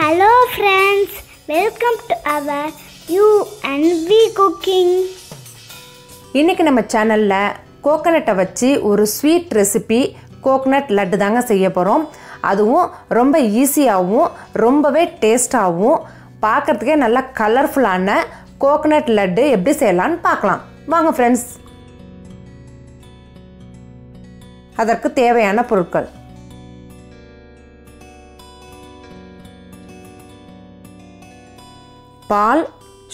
Hello friends, welcome to our You and We Cooking. இன்னைக்கு நம்ம சேனல்ல கோகனட் வச்சு ஒரு ஸ்வீட் ரெசிபி கோகனட் லட்டு தாங்க செய்ய போறோம். அதுவும் ரொம்ப ஈஸியாவும் ரொம்பவே டேஸ்டாவும் பார்க்கிறதுக்கே நல்ல கலர்ஃபுல்லான கோகனட் லட்டு எப்படி செய்யலாம்னு பார்க்கலாம். வாங்க friends. அதற்கு தேவையான பொருட்கள் பால்,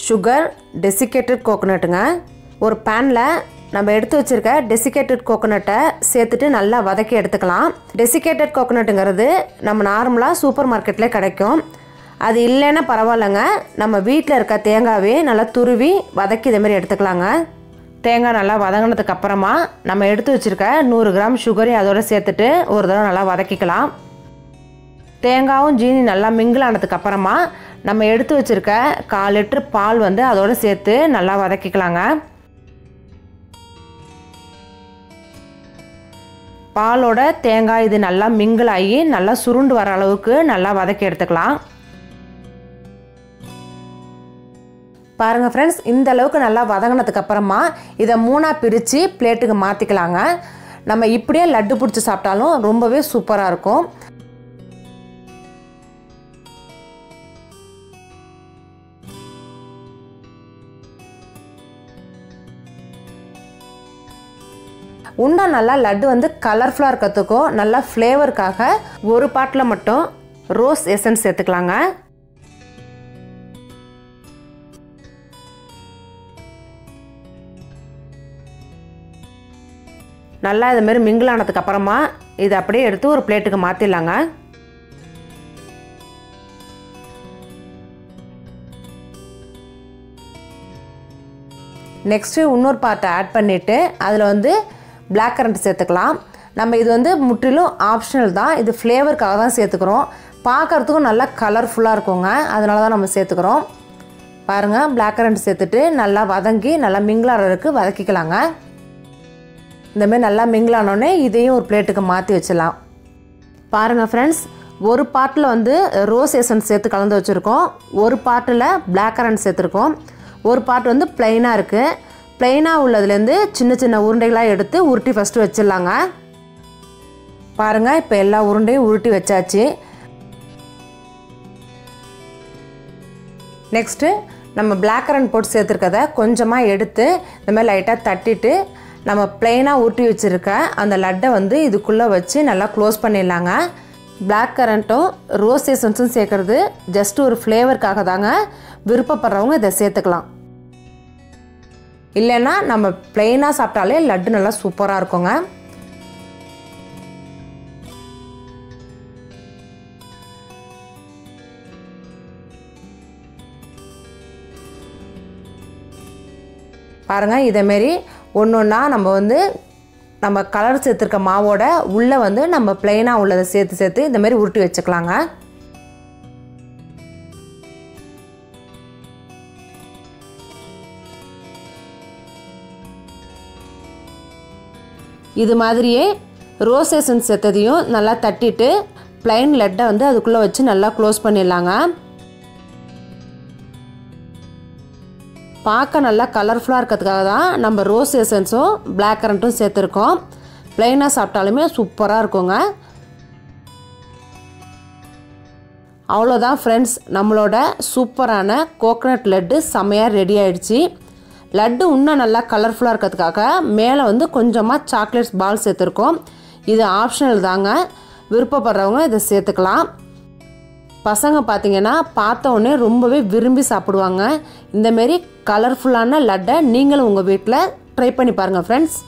சுகர், டெசிகேட்டட் கோகனட்டுங்க. ஒரு panல நம்ம எடுத்து வச்சிருக்க டெசிகேட்டட் கோகனட்டை சேர்த்துட்டு நல்லா வதக்கி எடுத்துக்கலாம். டெசிகேட்டட் கோகனட்டுங்கிறது நம்ம நார்மலா சூப்பர் மார்க்கெட்ல கிடைக்கும். அது இல்லைன்னா பரவாயில்லைங்க, நம்ம வீட்ல இருக்க தேங்காவே நல்லா துருவி வதக்கி இதே மாதிரி எடுத்துக்கலாங்க. தேங்காய் நல்லா வதங்கினதுக்கு அப்புறமா நம்ம எடுத்து வச்சிருக்க 100 கிராம் சுகரையும் அதோட சேர்த்துட்டு ஒரு தடவை நல்லா வதக்கிக்கலாம். தேங்காயும் ஜீனி நல்லா மிங்கிள் ஆனதுக்கு அப்புறமா நம்ம எடுத்து வச்சிருக்க 1/4 லிட்டர் பால் வந்து அதோட சேர்த்து நல்லா வதக்கிக்கலாங்க. பாலோட தேங்காய் இது நல்லா மிங்கிள் ஆகி நல்லா சுருண்டு வர அளவுக்கு நல்லா வதக்கி எடுத்துக்கலாம். பாருங்க ஃப்ரெண்ட்ஸ், இந்த அளவுக்கு நல்லா வதங்கினதுக்கு அப்புறமா இதை 3ஆ பிரித்து பிளேட்டுக்கு மாற்றிக்கலாங்க. நம்ம இப்படியே லட்டு பிடிச்சி சாப்பிட்டாலும் ரொம்பவே சூப்பராக இருக்கும். உண்டா நல்லா லட்டு வந்து கலர்ஃபுல்லாக இருக்கிறதுக்கும் நல்லா ஃப்ளேவருக்காக ஒரு பாட்டில் மட்டும் ரோஸ் எசன்ஸ் சேர்த்துக்கலாங்க. நல்லா இதுமாரி மிங்கிள் ஆனதுக்கு அப்புறமா இதை அப்படியே எடுத்து ஒரு பிளேட்டுக்கு மாற்றிடலாங்க. நெக்ஸ்ட்டு இன்னொரு பார்ட்டை ஆட் பண்ணிவிட்டு அதில் வந்து Black currant சேர்த்துக்கலாம். நம்ம இது வந்து முற்றிலும் ஆப்ஷனல் தான், இது ஃப்ளேவருக்காக தான் சேர்த்துக்கிறோம். பார்க்குறதுக்கும் நல்லா கலர்ஃபுல்லாக இருக்குங்க, அதனால தான் நம்ம சேர்த்துக்கிறோம். பாருங்கள், Black currant சேர்த்துட்டு நல்லா வதங்கி நல்லா மிங்கிளாகிறதுக்கு வதக்கிக்கலாங்க. இந்தமாரி நல்லா மிங்கிளானோடனே இதையும் ஒரு பிளேட்டுக்கு மாற்றி வச்சிடலாம். பாருங்கள் ஃப்ரெண்ட்ஸ், ஒரு பாட்டில் வந்து ரோஸ் எசன்ஸ் சேர்த்து கலந்து வச்சுருக்கோம், ஒரு பாட்டில் Black currant சேர்த்துருக்கோம், ஒரு பாட்டு வந்து பிளெயினாக இருக்குது. பிளைனாக உள்ளதுலேருந்து சின்ன சின்ன உருண்டைகளாக எடுத்து உருட்டி ஃபஸ்ட்டு வச்சிடலாங்க. பாருங்கள், இப்போ எல்லா உருண்டையும் உருட்டி வச்சாச்சு. நெக்ஸ்ட்டு நம்ம Black currant போட்டு சேர்த்துருக்கதை கொஞ்சமாக எடுத்து இந்த மாதிரி லைட்டாக தட்டிட்டு நம்ம பிளைனாக உருட்டி வச்சுருக்க அந்த லட்டை வந்து இதுக்குள்ளே வச்சு நல்லா க்ளோஸ் பண்ணிடலாங்க. Black currant-ம் ரோஸ் எசன்ஸும் சேர்க்குறது ஜஸ்ட் ஒரு ஃப்ளேவருக்காக தாங்க, விருப்பப்படுறவங்க இதை சேர்த்துக்கலாம். இல்லைன்னா நம்ம பிளெயினாக சாப்பிட்டாலே லட்டு நல்லா சூப்பராக இருக்குங்க. பாருங்கள், இதேமாரி ஒன்று ஒன்றா நம்ம வந்து நம்ம கலர் சேர்த்துருக்க மாவோட உள்ளே வந்து நம்ம பிளெயினாக உள்ளதை சேர்த்து இந்தமாரி உருட்டி வச்சுக்கலாங்க. இது மாதிரியே ரோஸ் எசன்ஸ் சேர்த்ததையும் நல்லா தட்டிட்டு பிளைன் லட்டை வந்து அதுக்குள்ளே வச்சு நல்லா க்ளோஸ் பண்ணிடலாங்க. பார்க்க நல்லா கலர்ஃபுல்லாக இருக்கிறதுக்காக தான் நம்ம ரோஸ் எசன்ஸும் Black currant-ம் சேர்த்துருக்கோம். பிளைனாக சாப்பிட்டாலுமே சூப்பராக இருக்குங்க. அவ்வளோதான் ஃப்ரெண்ட்ஸ், நம்மளோட சூப்பரான கோகனட் லட்டு செமையாக ரெடி ஆயிடுச்சு. லட்டு இன்னும் நல்லா கலர்ஃபுல்லாக இருக்கிறதுக்காக மேலே வந்து கொஞ்சமாக சாக்லேட்ஸ் பால் சேர்த்துருக்கோம். இது ஆப்ஷனல் தாங்க, விருப்பப்படுறவங்க இதை சேர்த்துக்கலாம். பசங்க பார்த்திங்கன்னா பார்த்தோன்னே ரொம்பவே விரும்பி சாப்பிடுவாங்க. இந்தமாரி கலர்ஃபுல்லான லட்டை நீங்களும் உங்கள் வீட்டில் ட்ரை பண்ணி பாருங்கள் ஃப்ரெண்ட்ஸ்.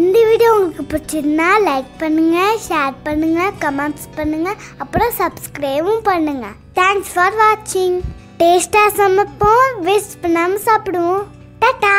இந்த வீடியோ உங்களுக்கு பிடிச்சிருந்தா லைக் பண்ணுங்க, ஷேர் பண்ணுங்க, கமெண்ட்ஸ் பண்ணுங்க, அப்புறம் சப்ஸ்கிரைபும் பண்ணுங்க. தேங்க்ஸ் ஃபார் வாட்சிங். டேஸ்டா சமைப்போம், வேஸ்ட் பண்ணாம சாப்பிடுவோம். டாடா.